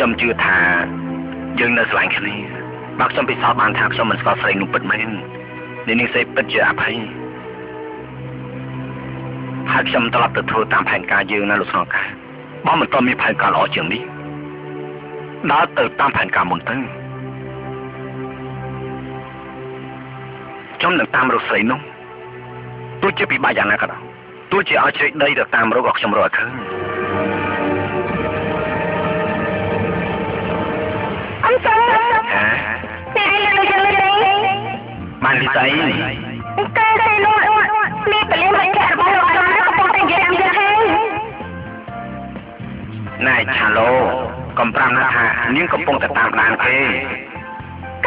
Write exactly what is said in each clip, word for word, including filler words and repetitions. จำจืดหายังน่าสลายคลีบักจำไปสอบบานทางจำมันสกอตใส่หนุ่มเปิดไม่ได้นิ่งใส่เปิดเยอะไปหากจำตลอดตัวตามแผนการยืนน่าลุกนอกบ้านมันต้องมีแผนการออกเฉียงนี้น่าเติบตามแผนการมุ่งตั้งจำหนึ่งตามรถใส่นุ่มตัวเจ็บปีบายอย่างนั้นก็ได้ตัวเจ็บอาเจียนได้เด็กตามรถออกจำรถขึ้นมันดีใจก็ได้รู้ว่ามีเปลี่ยนไปจากบ้านเราแล้วก็ต้องแต่งงานกันให้นายชาโลกำปรามนะฮะนิ่งกำปองแต่ตามนานเอง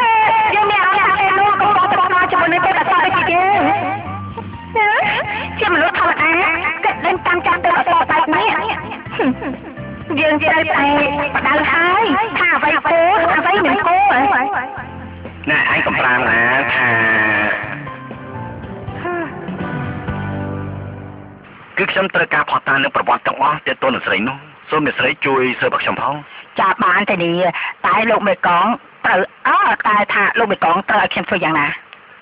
ก็ยังมีอะไรให้รู้กำปองแต่ตามนานจนวันนี้เป็นแบบนี้จริงๆที่มันรู้ทำอะไรก็เดินตามจับตัวต่อไปไหมยืนใจไปประดังไทยท่าไฟโก้ท่าไฟเหมือนโก้น่าไอ้กำปรามนะท่าคือฉันตระการพอตาเนื้อประวัติต้องอ้อเจ้าตัวหนึ่งใส่นุ่งส่วนหนึ่งใส่จุยเสื้อบักชมพูจากบ้านแต่นี่ตายลูกไม่กองตระอ้อตายท่าลูกไม่กองตระเข้มฟื้นอย่างนะ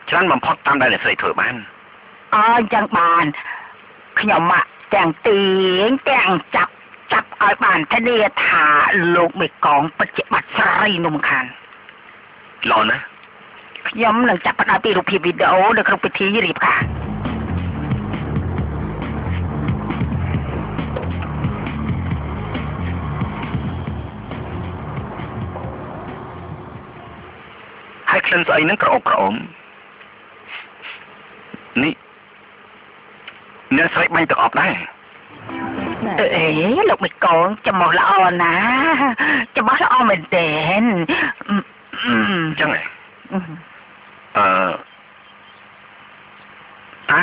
ฉันมันพอตามได้เลยใส่ถือบ้านอ้อยังบ้านขยมะแจงตีงแจงจับจับอ้อยบ้านแต่นี่ท่าลูกไม่กองปัจจิบัติใส่นุ่มคันรอนะย้ำหลังจากประกาศปีรูปพีวิดีโอเด็กรูปพิธียีรีบค่ะให้เคลื่อนใจนั่งกระอกกระอมนี่เนื้อใส่ไม่ตกออกได้เอ๋ลูกไม่โกงจะมองละอ่อนนะจะบ้าละอ่อนเหมือนเด่นจังไงเอ่อไอ้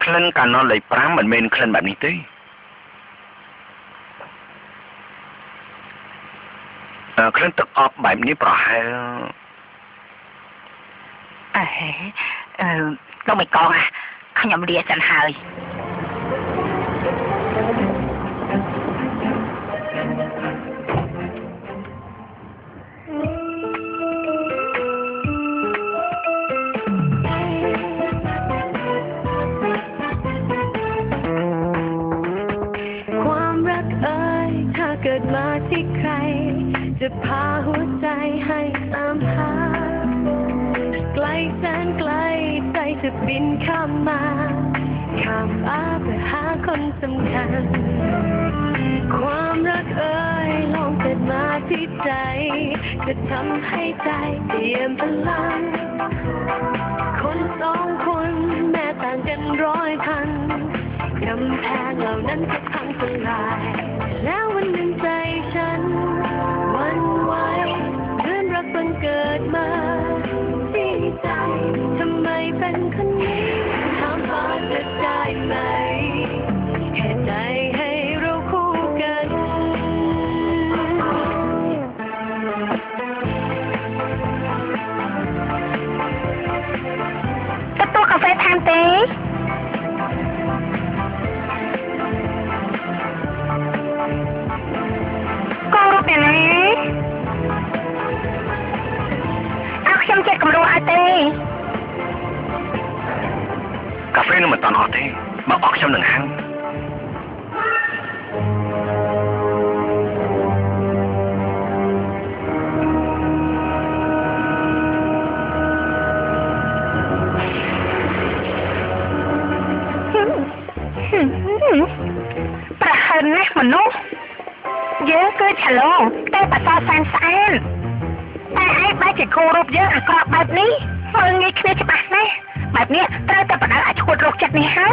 เคลื่อนการนอนเลยปรางเหมือนเมนเคลื่อนแบบนี้ตีเอ่อเคลื่อนตึกออกแบบนี้ปล่อยให้เอ๋เอ่อต้องไปกองอ่ะขยำเรียสันหายมาที่ใครจะพาหัวใจให้ตามหาไกลแสนไกลใจจะบินข้ามมาข้ามฟ้าเพื่อหาคนสำคัญความรักเอ่ยลองเกิดมาที่ใจจะทำให้ใจเปี่ยมพลังคนสองคนแม้ต่างกันร้อยพันกำแพงเหล่านั้นจะพังทลายแล้ววันหนึ่งใจฉันวันไหวเรื่องรักบังเกิดมาที่ใจทำไมเป็นคนนี้ถามพอจะได้ไหมแค่ใจให้เราคู่กันกระตุ้นกาแฟทานเต้กาแฟนี่มันตอนออกที่มาออกชั่วหนึ่งครั้งประหารนะมนุษย์เยอะเกินฉลองแต่ปัสสาวะแสนแสนแต่ไอ้ใบจิตโครูปเยอะกรอบแบบนี้มึงไงคิดจะปะไหมแบบนี้ตราแต่ปัญหาอาจจะควรโรคจัดนี้ให้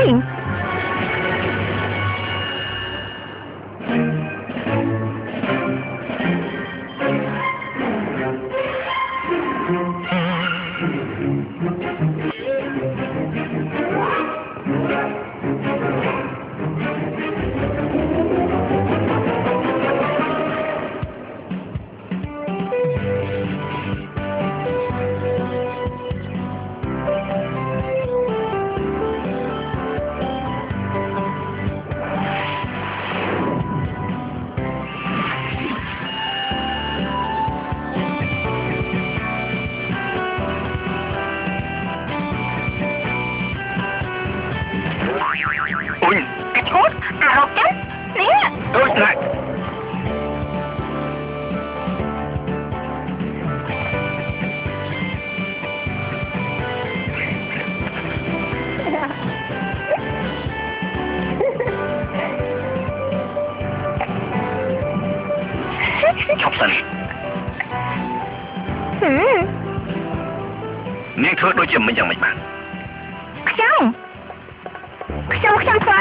ชอบสนิทนี่เธอโดยเฉพาะมันยังไม่มาขย่มขย่มขย่มใคร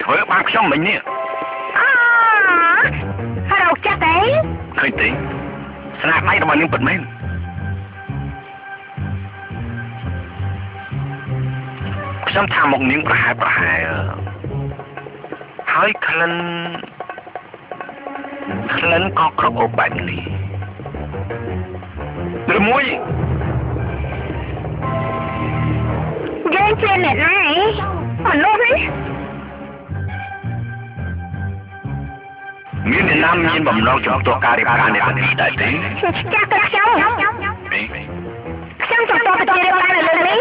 เธอมาขย่มมันเนี่ยอ๋อฮัลโหลจ้าเต้เคยตีสนามไม้ประมาณนึงเปิดไหมขย่มทำหมกนิ้งประหายประหายหายคลันคลันก็ครบอบแบบนี้หรือมุ้ยเดินเจนเน็ตไหนอ่อนโลกไหมมีในน้ำยินบ่มน้องชอบตัวการิบการในประเทศใดตีจากกระช่างช่างจากตัวไปเจริญการเลยเลย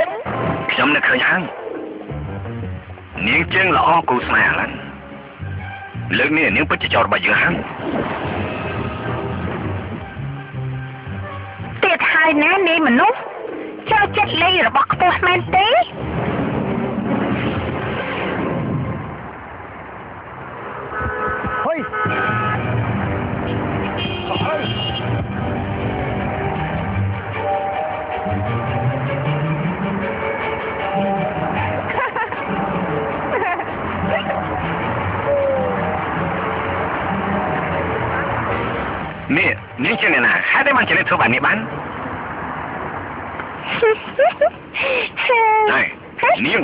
ช่างในเคยห้างเนียงเจ้งละอ้อกูสมัยอะไรเรื่องนี้เนียงไปจะจอดไปยังห้างนั่นนี่มันนุ๊กเจ้าเจ็ดเลยหรือบอกตัวมันตีเฮ้ยนี่นี่เจ้าเนี่ยนะให้ได้มันจะได้ทุกวันนี้บ้านได้นิ้ว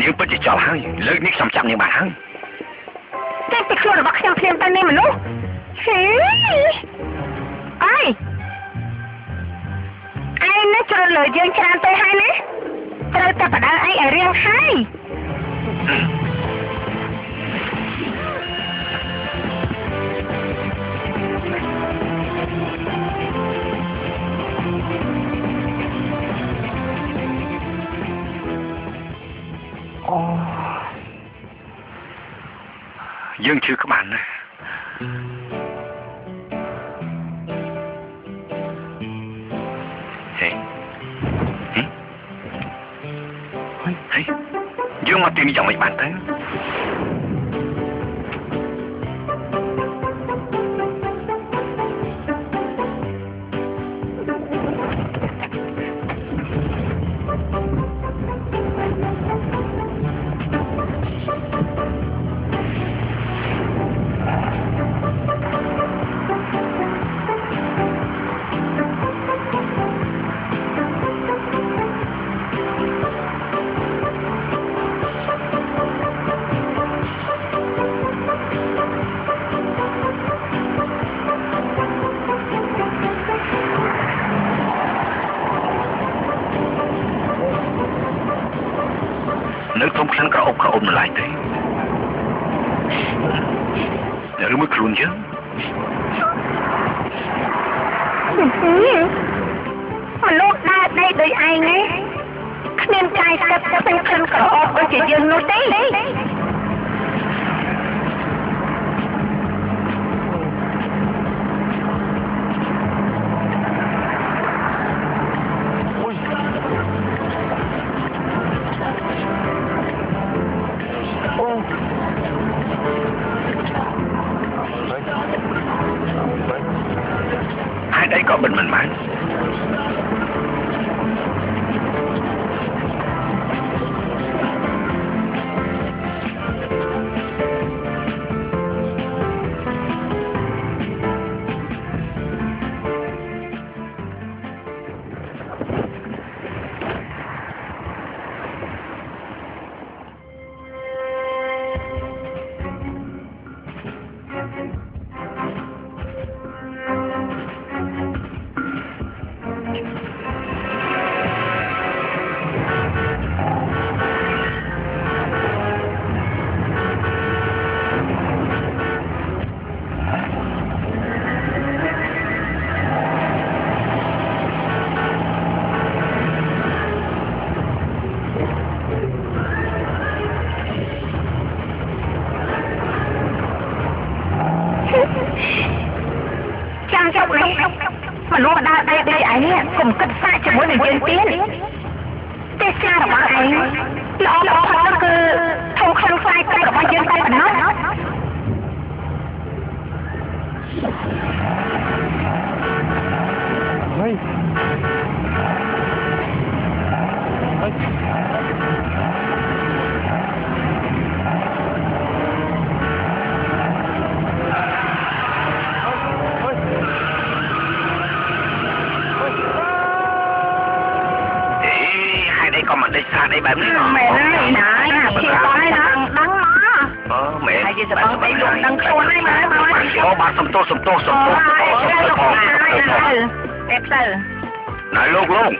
นิ้วปฏิจจาให้เลิกนิ้วสำจำนิ้วบาดให้แต่ติดครัวบักเชียงเพียงตอนนี้มันลูกเฮ้ยไอ้ไอ้น่าจะเลยเยือนชานไปให้นะเราจะประดานไอ้ไอเรียงให้ยังชื่อขมันนะเฮ้ยเฮ้ยเฮ้ยยังมาตีนี่ยังไม่บานตั้งฉันกระอบกระอมหลายทีแต่รู้ไม่คลุนเยอะมันลูกได้ได้โดยไอ้ไงเนียนใจกับเป็นฉันกระอบก็จะยืนนู้นได้เจ้าหรือว่าไอ้ล้อล้อคือทงคลังไฟใกล้กับว่ายืนไปแบบนั้น ได้ชาในแบบนี้หรอแม่ได้ไหนที่ตอนให้ดังดังมาเออแม่ไอ้ที่จะต้องไปดูดังโซนให้มามาไอ้โอบาสมโตสมโตสมโตสมโตสมโตเอฟเตอร์นายลงลง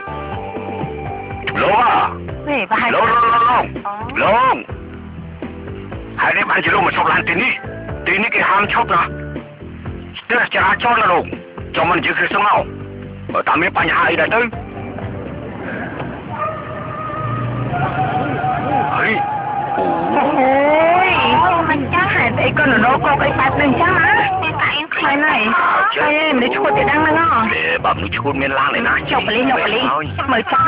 ลงอ่ะนี่ไปลงลงลงลงไอ้เนี่ยมันจะลงมาชกร้านตีนี่ตีนี่ก็ห้ามชกนะเดี๋ยวจะอาชกนะลงจอมันจะคือสงเอาตามมีปัญหาอีกได้ตึ้งเฮ้ยโอ้ยมันจ้าหายไปก็หนูโนโกไปแป๊บหนึ่งจ้าไม่ตายใครไหนใช่ไม่ได้ชุดจะดังมั้งอ่ะเดี๋ยวแบบนี้ชุดเมียนล่างเลยนะจบไปเลยจบไปเลยเหมือนจ้า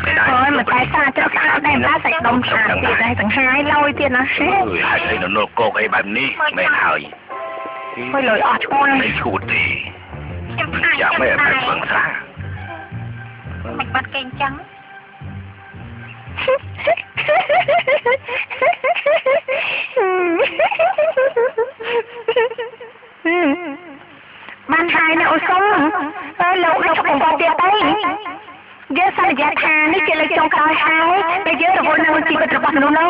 เฮ้ยเหมือนตายซาเจ้าตาแดงตาใส่ดมขาติดในสังหารลอยเตี้ยนะเฮ้ยหายไปหนูโนโกไปแบบนี้ไม่หายไม่เลยออกชุดไม่ชุดดีอยากไม่ไปฟังซะมันบัดเก่งจังมันหายเนี่ยโอ้ส้มเออเราเราคงพอเตียได้เยอะสัญญาทานนี่จะเลยจงคอยหายไปเยอะแต่คนนั้นจีบตะบันนู้น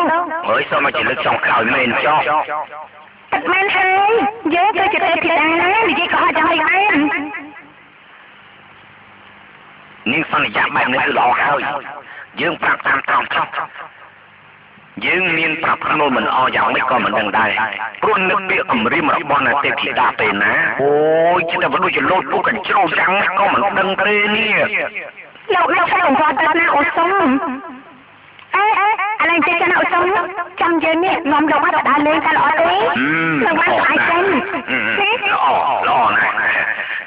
เฮ้ยส้มมาจีบเลยจงคอยไม่จงตัดมันหายเยอะก็จะเตียได้นะนี่จีก็จะให้ไหมนี่สัญญาแบบนี้หลอกเขายืมปรับตามตามชอบยืมเรียนปรับขนมมันออยอย่างไม่ก็มันดังได้ปรุ่นนึกเบี้ยอมริมรับบอลเตะผิดตาเตนนะโอ้ยคิดแต่ว่าดูจะโลดลูกกันเจ้าจังก็มันดังเรนี่เราเราใช้องค์กรตอนนั้นอดสมเอ๊ะอะไรเจ๊กันอดสมจำเย็นเนี่ยงอมดอกไม้ดาเล่นกันอดเลยดอกไม้สายเส้นอ๋ออ๋อนะ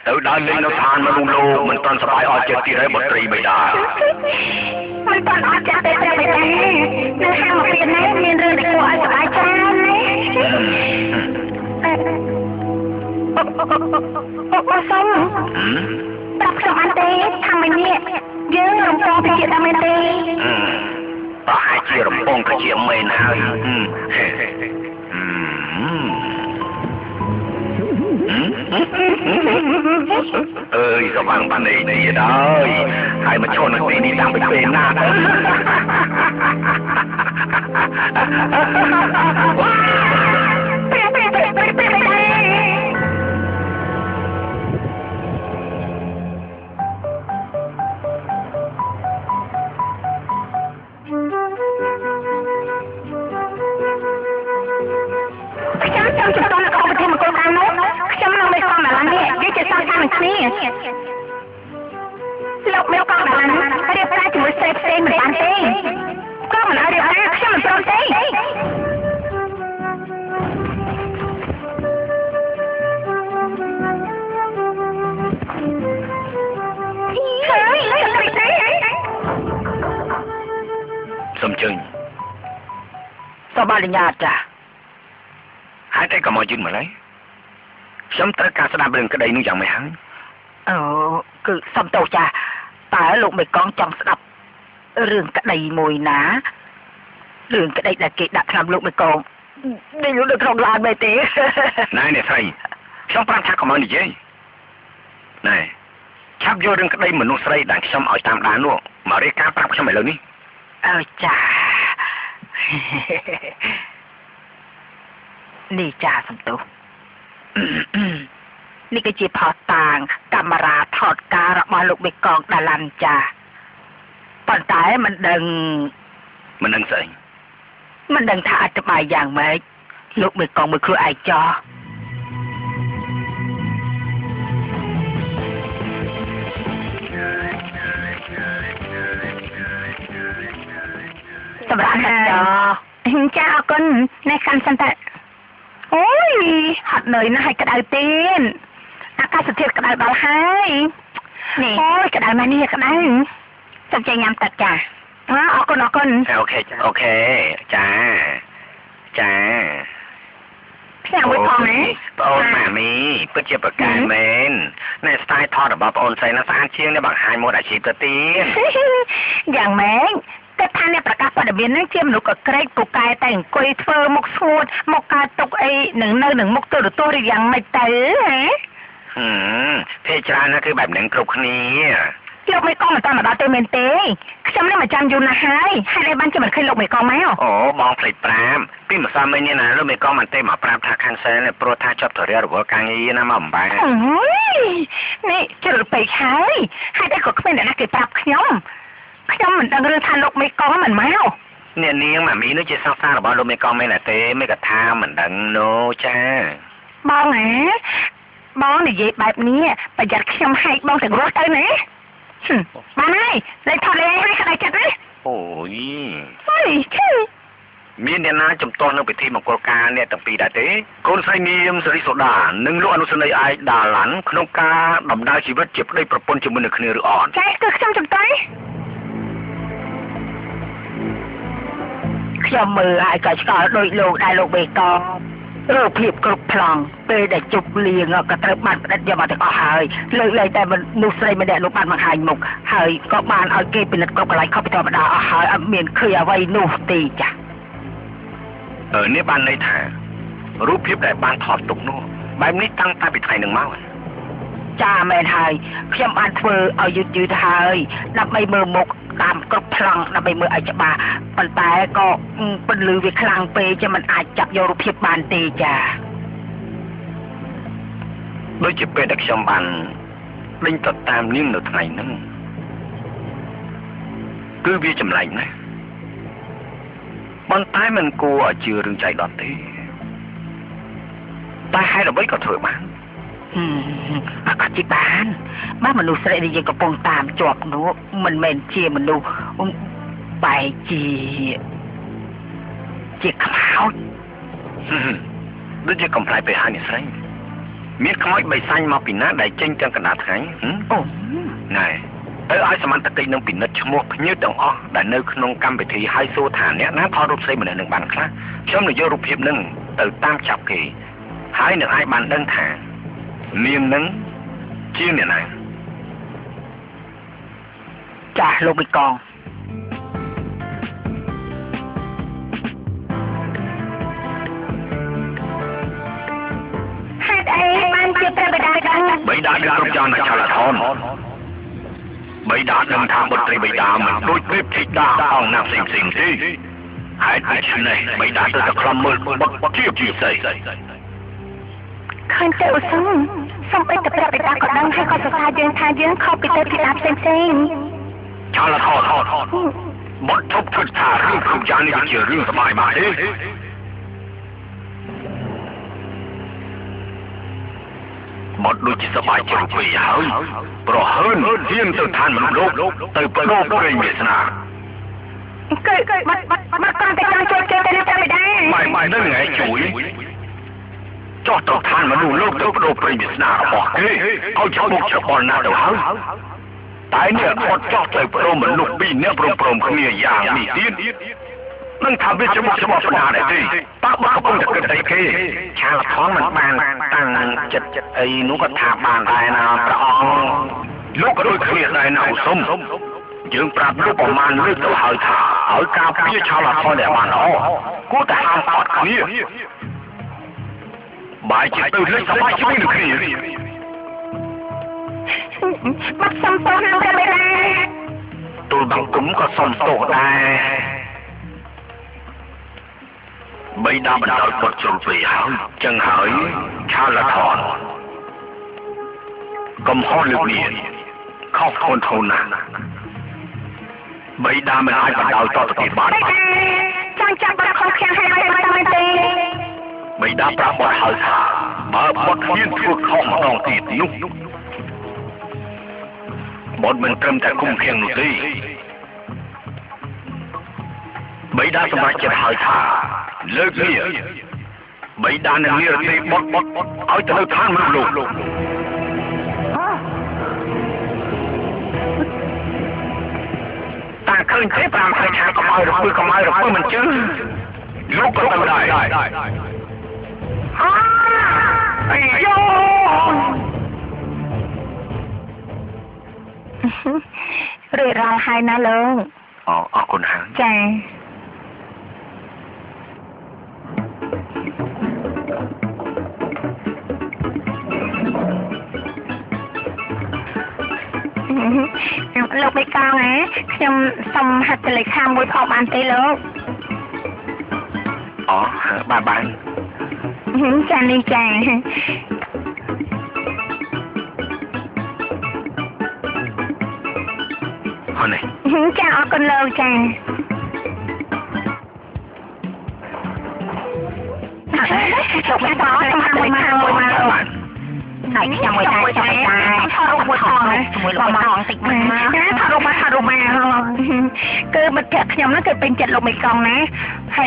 แต่ดาเล่นเราทานมาลุงโลมันตอนสบายอดเจ็ดตีไรบตรีไม่ได้มันตอนอดเจ็ดตีไรไม่ได้นั่งห้างมาเรียนนะเรียนเรื่องเด็กตัวสบายใจโอ้ส้มปรับสมันเตยทำไมเนี่ยยืมลงจอไปเจ็ดทำไมเตยต่อให้เจี๊ยบป้องก็เจี๊ยบไม่น่าเอ้ยสว่างปันเองดีได้ให้มาชนนักตีนี่ตามไปเป็นหน้าได้ลูกเมียก็แบบนั้นเรียบร้อยจมูกเซฟเซนเหมือนกันเต้ก็เหมือนเรียบร้อยใช่เหมือนโปรเต้เฮ้ยแล้วจะไปเต้สมจึงสบายดีญาติจ้ะหายใจก็มายืนมาเลยสมตระการสนามเรื่องกระไดนุ่งอย่างไม่หังเออคือสมโตจ้ะแต่ลูกไม่ก้องจองสนับเรื่องกระไดมวยนะเรื่องกระไดแต่เกดดักทำลูกไม่ก้องได้รู้เรื่องทองลานไปตีนายเนี่ยใช่ช่องพลังทักของมันดิเจนายชับโยเรื่องกระไดเหมือนนุ่งใส่ด่างช่องเอาตามด่านลูกมาเรียกการปรับช่องไหนแล้วนี่เออจ้ะนี่จ้ะสมโตนี่ก็จีพอต่างกำมราถอดการมาลูกไปกองดาลันจ่าตอนตายมันดึงมันดึงใส่มันดึงท่าอัตมาอย่างไหมลูกไปกองมือครูไอจอสำหรับไอจอเจ้าคนในคันสันตะโอ้ยหัดเหนื่อยนะให้กระดาษตีนอากาศสะเทือนกระดาษเราให้นี่โอ้ยกระดาษมานี่กระดาษสนใจงามตัดจ้ะอ๋อออกก่อนออกก่อนโอเคโอเคจ้าจ้าพี่อยากวิพากษ์ไหมปอนแม่มีเพื่อเชื่อประการเมนในสไตล์ทอดแบบปอนใส่น้ำตาลเชียงได้บังหายโมดอาชีพตีนอย่างแม่ก็ท่านเนี่ยประกาศปฏิบัติหน้าเชี่ยมหนูก็เกรงกูกายแต่งกุยเฟอร์มกสูดมกกาตกไอหนึ่งเนอหนึ่งมกตัวหรือตัวหรือยังไม่เต๋อฮะอืมเพชรานนะคือแบบหนังกรุบนี้ เกี่ยวไม่ก้องมาตอนมาดาเตเมนเต้ฉันไม่ได้มาจำยูนะไฮให้ได้บ้านจะมันขึ้นลงไม่ก้องไหมอ๋อโอ้มองผลิตแปรมพี่หมอสามเนี่ยนะลูกไม่ก้องมันเต้มาปราบทาคันเซนเลยโปรท่าชอบถอดเรือหรือว่าการยี่นะมั่มไปนี่จะหลุดไปใช้ให้ได้กดขึ้นไปนะเก็บปรับขย่มขย่มเหมือนดังเรือทานลงไม่ก้องเหมือนแมวเนี่ยนี่ยังแบบมีนึกจะสร้างสร้างหรือว่าลูกไม่ก้องไม่ละเต้ไม่กระทำเหมือนดังโนจ้าบ้องไงบ้องเนี่ยแบบนี้ประหยัดขย่มให้บ้องถึงรถได้ไหมมาไหนเลยทำเลยให้ขนาดจัดเลยโอ้ยโอ้ยมีเนี่ยนะจมต้นนึงไปที่มังกรการเนี่ยตั้งปีได้เต้คนไซมีมสริสดาหนึ่งลูกอนุสนัยไอด่าหลังขนมกาดำดาวชีวิตเจ็บได้ประปนจมูกหนึ่งคืนหรืออ่อนใช่คือขยำจมต้นขยำมือไอ้กระชากโดยโลกได้โลกเบตองรูปผีบกรุบพลองเปย์แต่จุบเลียงกระเทิบมันนัดยามาแต่ก็หายเลยเลยแต่มันมุสไลมันแดดลูกบ้านมันหายหมกหายก็บ้านเอาเกย์เป็นนัดกบอะไรเข้าไปธรรมดาหายอเมนเคยเอาไว้นูตีจ้ะเออเนี่ยบ้านในแถวรูปผีบแต่บ้านถอดตกนู่นใบนี้ตั้งตาปิดไทยหนึ่งเมาจ้าแม่ไทยเพียงอันเฟอเอายุดยืดไทยนับใบมือหมกตามกรุบพลองนับใบมืออาจจะมาปันแต่ก็เป็นลือวิคลางเปย์จะมันอาจจับยารูปผีบานตีจ้ะโดยจะเป็นดักชมบันลิงตัดตามนิ่งหนุนไหนนั่นคือวิจำไหลนะบอลท้ายมันกลัวเจือเรื่องใจดอนตีตายให้เราไม่ก็เถอะมันอืมก็จีบ้านบ้านมันดูเสด็จยังกระปงตามจอบนู้มันเมนเจียมันดูไปจีจีขมาวด้วยจะกำไรไปหาเนี่ยไซเมียขโมยใบไซมาปีน่าได้เจ้งจังกระดาษไงโอ้ไงเออไอ้สมันตะกี้น้องปีนัดชั่วโมงยืดต่างอ้อแต่เนื้อขนมกำไปทีไฮโซฐานเนี้ยน้าทอรูปไซมันหนึ่งบันครับช่วงหนึ่งเยอะรูปเพียบหนึ่งเติมตามจับกี่หายหนึ่งไอ้บันเดินทางเมียนั้นชื่อเนี่ยนายจ่าลงไปกองใบดาเดือดจานชาลทอนใบดาเดินทางบนตรีใบดาเหมือนด้วยคลิปที่ดาเอานำสิ่งสิ่งที่หายไปชั้นในใบดาเธอจะคลำมือบักเทียบจีใส่คันเจ้าซึ่งสมัยตะเปรไปดากดดังให้คอสตาเยือนทางเยือนเข้าไปเตะพิลาบเซ็งๆชาลทอนบดทบทุกท่าเรื่องขุนยานี่เจอเรื่องสบายมาเองหมดดูจิตสบายใจไปเฮ้ยเพราะเฮิร์นเฮียนเติร์ทานมันโลกเติร์ปโลกเรื่องเมษนาเกิดมันมันมันการแต่งงานโจรเกิดแต่งงานไม่ได้ไม่ไม่นั่นไงจุ๋ยเจ้าเติร์ทานมันดูโลกเติร์ปโลกเรื่องเมษนาบอกเฮ้ยเขาจะบุกจะปอนนาเดี๋ยวเฮ้ยตายเนี่ยอดเจ้าเติร์ปโลกมันลูกปีเนี่ยโปร่งโปร่งเขาเนี่ยอย่างมีเตี้ยนั่งทำวิจมุขสมบัตินาได้ดิป้าบ้าก็ต้องเกิดได้กี้ชาลท้องมันบานตั้งจัดจัดไอ้นุก็ทาบานได้นะพระองค์ลูกก็โดยเครียดได้หนาวส้มยืมปรับลูกประมาณนึกตัวหายถาหายกาเพื่อชาลท้องแหลมมันอ๋อกูแต่ห้ามปอดขี้บายจิตตื่นเลยสบายช่วยหนึ่งขี้มัดสมโตนเอาได้ไหมล่ะตัวบังคุ้มก็สมโตได้ใบดาบดาบดจนไปหาจังหายชาลทอนกำห้อลึกเนี่ยเข้าคนเท่านั้นใบดาไม่ได้บดาต่อตะกี้บาดจังจังบดเขาแข็งให้ไม่ได้ไม่ได้ใบดาปราบดหาสามาบดเพี้ยนทุกข้องต้องติดนุกบดมันเติมแต่คุ้มเพียงหนุ่ยใบดาสมัยเจ็บหายสาเลิกเนี่ยใบดานเนี่ยตีบดบดเอาแต่เลิกทางมันหลุดตาขึ้นเทปรามใครชาก็ไม่รู้ปืนก็ไม่รู้ปืนมันจืดลูกก็ทำได้ไอ้โยเรียราให้นะลุงอ๋อขอบคุณฮะใช่ ลูกไม่กล้าไงเชื่อมสมหัดจะเลยข้ามบุยพอบานตีลูกอ๋อบาบานหืมจันนี่จังคนไหนหืมจังออกคนเลิกจังจบไม่ต่อต้องทำไม่มาทำไม่มาเลยไหนจังไม่ได้จังไม่ได้ทารุมาทองนะทารุมาทองติดมาทารุมาทารุมาก็มันเจ็บขยำนั่นเกิดเป็นเจ็ดลมไม่กองนะให้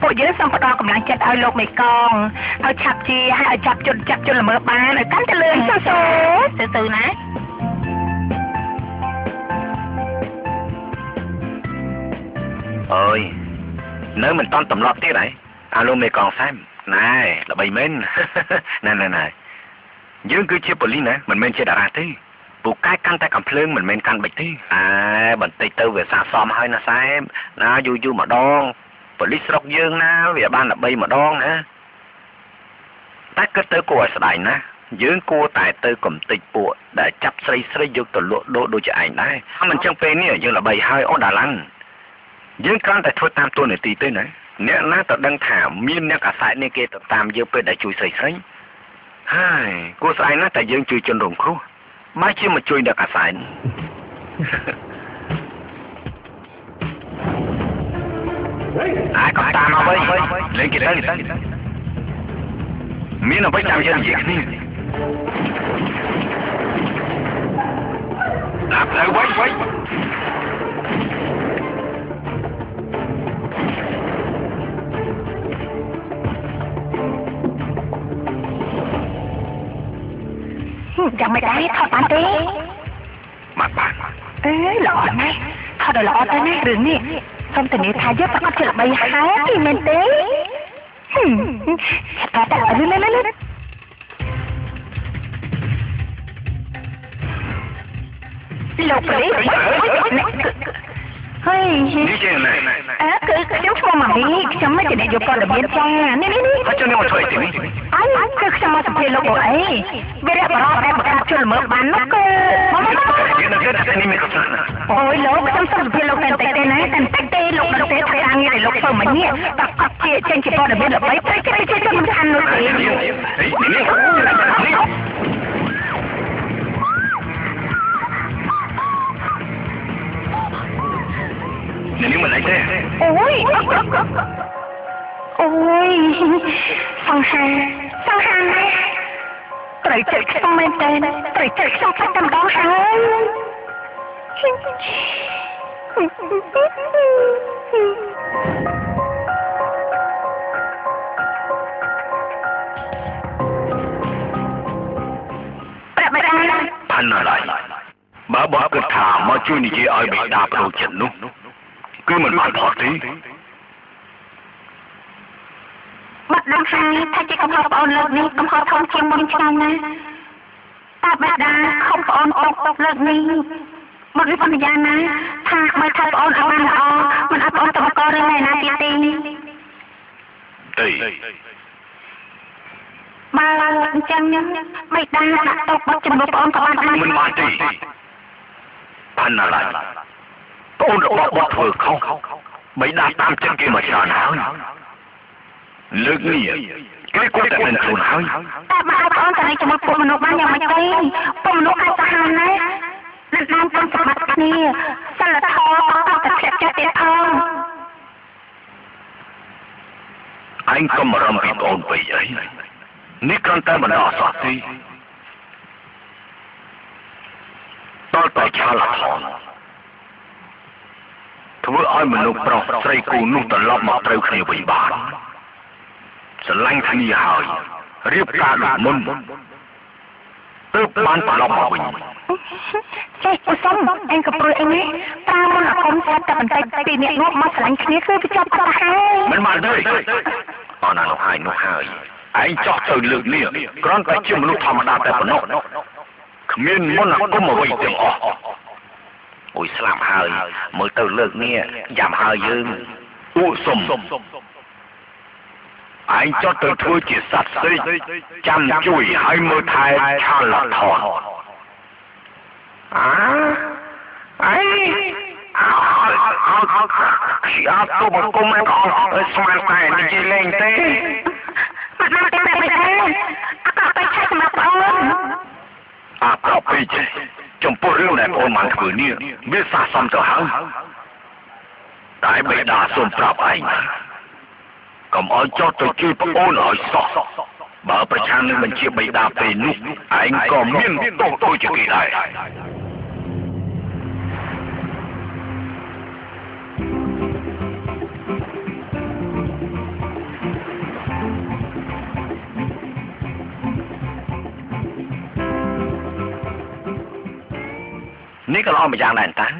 ปวดเยอะสัมปดอกำลังจัดเอาลมไม่กองเอาจับจีให้เอาจับจนจับจนละเมอปานเลยกันจะเลยสู้สู้สู้นะเอ้ยเนื้อมันต้อนต่ำรอบที่ไหนอารมณ์ไม่กองซ้ำนายเราไปเม้นนั่นนั่นนั่นยืนคือเชื่อปลีนะมันเม้นเชื่อดาราที่ปลูกใกล้กันแต่กำเพลิงมันเม้นกันไปที่ไอ้บันติเตอร์เวสาซ้อมให้นะซ้ำนะยูยูมาดองปลีสกยืนนะเวียบ้านเราไปมาดองนะแต่ก็เตอร์กลัวสลายนะยืนกลัวแต่เตอร์กลมติดปวดได้จับใส่ใส่ยกตัวลุโดโดจะไอ้ได้มันจังเป็นเนี่ยยืนเราไปให้อดารันยืนกันแต่ทวดตามตัวหนึ่งตีเต้นะเนี่ยน่าจะดังถามมีนักอาศัยในเกตตามเยอะไปได้ช่วยใส่ใส่ฮ่ากูใส่น่าแต่ยังช่วยจนหลงครูไม่ใช่มาช่วยนักอาศัยไอ้กับตามเอาไว้เล่นกีฬามีนักไปตามยังยิงนี่ดับเลยไว้ไว้ยังไม่ได้ทอดปานตีมาปานเอ้ยหล่อไหมทอดหล่อได้ไหมหรือนี่ส้มแต่นี้ทายเยอะปากเจ็บใบหายที่เมนเต้แต่แต่เรื่อยๆหลบไปเฮ้ยเออคือคือเดี๋ยวชั่วมามีฉันไม่จะได้ยกกระดับเย็นจังนี่นี่นี่เขาจะนี่มาช่วยตีนี่ไอ้คือฉันมาจะเพลโลกไอ้เวลาเราได้ประกาศช่วยเหมือนบ้านนักเกิดยังเกิดอะไรนี่ไม่เข้าใจโอ้ยโลกฉันสั่งเพลโลกแต่แต่แต่ไหนแต่แต่แต่โลกแต่แต่แต่ยังไงโลกเพิ่มมาเนี่ยตักตักเจี๊ยเจี๊ยจีบกระดับเย็นแบบไปไปไปไปไปมันทันเลยอันนี้มันอะไรเนี่ยโอ้ยโอ้ยสังหารสังหารเลยไตรเจ็บช่างไม่เต้นไตรเจ็บช่างพัดดำดองหายประมาณพันอะไรบ้าบ้าเกิดถามมาช่วยนี่ยี่ไอเบดาโปรเจนนุคือมันมาพอดีบัดดังไห้ถ้าจะกำหอบอ่อนเลิกนี้กำหอบทองเชียงบนชายนะตาบัดดาเขาอ่อนออกตกเลิกนี้หมดวิปัญญานะถ้าไม่ถ้าอ่อนเอาอ่อนออกมันอ่อนตะกอเรื่องไหนนะตีตีตีมาจังยังไม่ได้ตกบัดจมูกอ่อนตะวันมันมาตีพันอะไรต้นบอกว่าเธอเขาไม่ได้ตามเจ้าเกี่ยวกับชาวนาเลิกนี่แกกูแต่เป็นชาวนาแต่มาเอาตอนแต่ในจมูกปูมนุษย์มันยังไม่ได้ปูมนุษย์อาจารย์นะนั่นนั่นเป็นสมบัตินี่สารทองเอาแต่เพียบจะเป็นทองไอ้ก็มารำพิบอนไปยัยนี่การแต่มันอาศัยต่อต่อชาละทองทว่าไอ้มนุษย์เราใส่กูนุ่งตลอดมาเตลิดในวิบากสลายที่หายเรียบกาหลุดมุ่นตึ๊บมันตลอดมาวิญใช่กูซ้ำเองกับปลุยเองนี่ตามันคมชัดแต่มันใจใจเนี่ยนุ่มมาสลายที่คือพิจารณาให้มันมาด้วยตอนนั้นเราหายนุ่งหายไอ้จอกเตลิดเนี่ยกลั่นไปเชื่อมนุษย์ธรรมดาแต่ปนนกขมิ้นมันก็มาวิจัยออกอุ้ยสลามหายเมื่อเตอเลิกเนี่ยยามหายยืมอุสมไอ้เจ้าเตอทวยจิตสัตว์สิจำจุยให้เมื่อไทยชาลทอนอ้า आप तो बच्चों में समानता है निजी लेंगे मतलब कितने पैसे आपका पैसा कितना पाऊँ आपका पैसे चंपू रूल है और मांग करनी विशाल समझाऊंได้ไปด่าส่วนปราบไอ้กำอ้อยจอดตัวจีบโอนอ้อยสอบบ่ประชันมันเชี่ยวไปด่าไปนุ๊กไอ้ก็มิ่งโตโตจะกี่ได้นี่ก็ลองไปอย่างนั้นตั้ง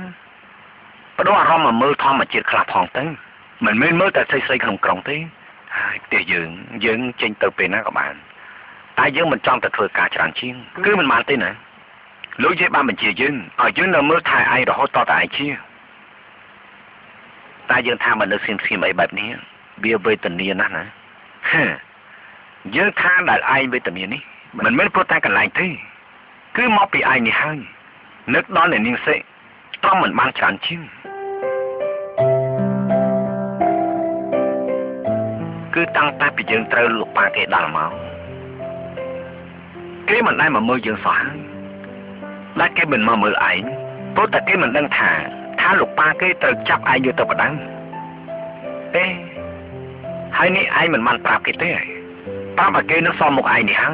ปะดูอารมณ์มันมือทอมมันจีดคลาบทองตั้งมันไม่มือแต่ใส่ใส่ขนมกล่องตั้งเดี๋ยวยืงยืงเจนเติบเป็นนะกับมันตายยืงมันจ้องแต่เธอกาจรันชิ้นคือมันมาตั้งนะรู้ใจบ้านมันจีดยืงเอายืงเรามือทายไอ้เราหัวต่อแต่ไอ้ชี้ตายยืงทำมันนึกซิมซิมไอ้แบบนี้เบียร์เวตันเนียนะนะยืงทำได้ไอ้เวตันเนียนี่มันไม่พูดแต่กันหลายที่คือมอปีไอ้นี่ให้นึกนอนในนิ่งเสตรงเหมือนบ้านฉันชิ้นคือตั้งแต่ปียืนเตลลูกปลาเกดาลมาเกยมันได้มาเมื่อยืนสองและเกยเป็นมาเมื่อไอ้เพราะแต่เกยมันดังถ่าถ้าลูกปลาเกยเตลจับไอ้อยู่ตัวประดังเอ๊ะให้นี่ไอ้มันมันปราบเกยเต้ปราบเกยนึกซ้อมมุกไอ้นี่ให้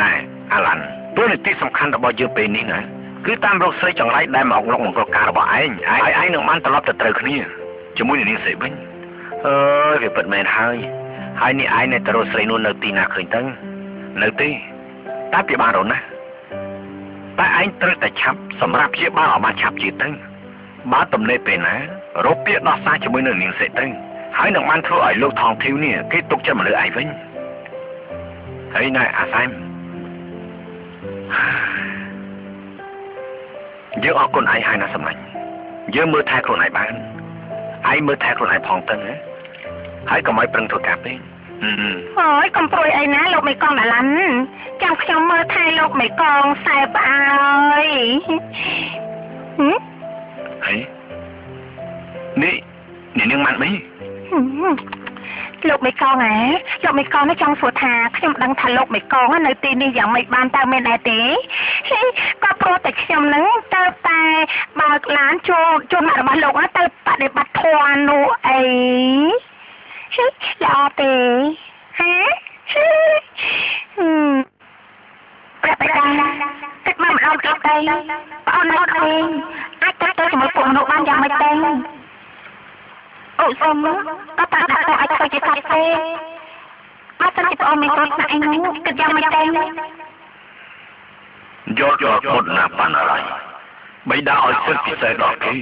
นายอาลันตัวหนึ่งที่สำคัญต่อบ่อยืนเป็นนี่นะคือตามรถเสยจังไรได้มาออกลงของการบ่อไอ้ไอ้ไอ้หนึ่งมันตลอดแต่เตลคนนี้จะมุ่ยนี่เสยบิ้งเออเปิดแมนให้ให้นี่ไอ้ในตลอดเสยนู่นนึกตีน่าเคยตั้งนึกตีตาปีบารุนนะตาไอ้ตรึกแต่ชับสำหรับเชี่ยบ้าออกมาชับจีตั้งบ้าตุ่มในเป็นนะรถเปียดนอซ่าจะมุ่ยนี่เสยตั้งให้หนึ่งมันทั่วไอ้ลูกทองทิ้วเนี่ยคิดตุกจะมาเลยไอ้บิ้งไอ้นายอาซัมเยอะออกคนไอ้ให้นะสมัยเยอะมือแทกคนไหนบ้านไอ้มือแทกคนไหนพองตึงฮะไอ้ก็ไม่ปรุงถั่วกาเป้อืมโอ้ยกำปรวยไอ้นะโลกไม่กองแบบนั้นจำขยมมือไทยโลกไม่กองใส่ไปฮึไอ้นี่นี่เรื่องมันไหมโลกไม่กองไงโลกไม่กองไม่จังสวดทาขยมดังทันโลกไม่กองว่าในตีนี่อย่างไม่บานตาเมนไอตีก็โปรแต่ขยมนั้นเติบตายบางล้านโจโจมาแต่มาโลกนั้นเติบปฏิบัติทวนดูไอ้ยาตีฮะแปลกไปกันติดมาเอาเอาไปเอาเอาไปไอ้เจ้าตัวสมัยปวดโนบ้านยังไม่เต็งโอ้ยสมมุติก็ตาตาไอ้ตัวจิตใจเต้มาตั้งแต่อเมริกาไอ้นู้นก็ยังไม่เต็มยอดยอดคนน่าปานอะไรไม่ได้เอาเส้นพิเศษดอกที่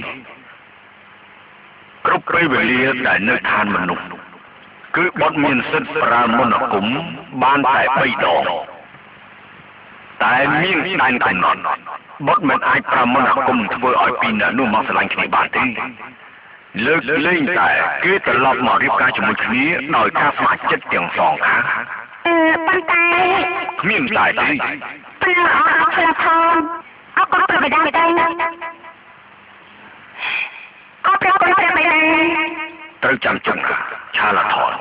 ครบไปเวลีได้เนื้อทานมนุษย์คือบดมีนเส้นปราโมนกุมบานแต่ใบดอกแต่มีนได้กันนอนบดมันไอ้ปราโมนกุมเพื่อไอ้ปีน่ะนู่นมาสลายขี้บาดที่เลิกเล่นแต่คือตลอดหมอรีบการจมูกนี้หน่อยข้ามาเจ็ดเตียงสองขาเออปันตายมีมตายตีเปล่าเอาเอาเปล่าทองเอาก็เปล่าไปได้ไม่ได้นะก็เปล่าก็เปล่าไม่ได้ต้องจำจงนะชาลาทอน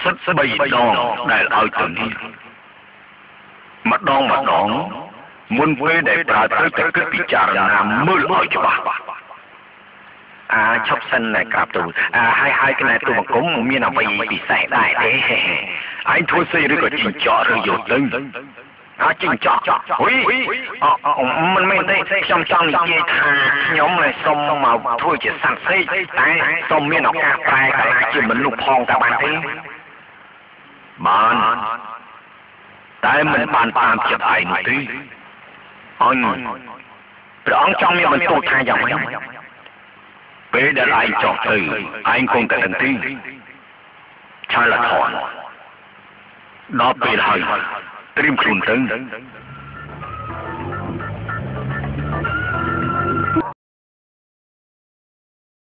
สัตว์ใบดองได้เอาตัวนี้มัดดองมัดดองมุนเวได้ปลาเท่าแต่ก็พิจารณาเมื่อลอยจะบ้าอ่าชอบสันในกราบตูอ่าให้ให้กันในตัวมันก้มมีหนังไปปีใส่ได้เด้ไอ้ทุ่งซีรึก็จิ้งจอกหรือหยดตึงอ่าจิ้งจอกหุยอ๋อมันไม่ได้จ้องจ้องเยี่ยทาย้อมเลยสมมาทุ่งจะสั่นซีตายสมมีหนังกาปลายกันไอ้จิ้มมันลูกพองกับมันเองมันแต่มันปานตามจะไปหนึ่งทีอ๋อพระองค์จ้องมีมันตัวทายอย่างไรเป้ได้ไล่จอกตื้อไอ้คงแต่ทันทีชาลาทอนดอกเปลี่ยนให้เตรียมคลุนตึง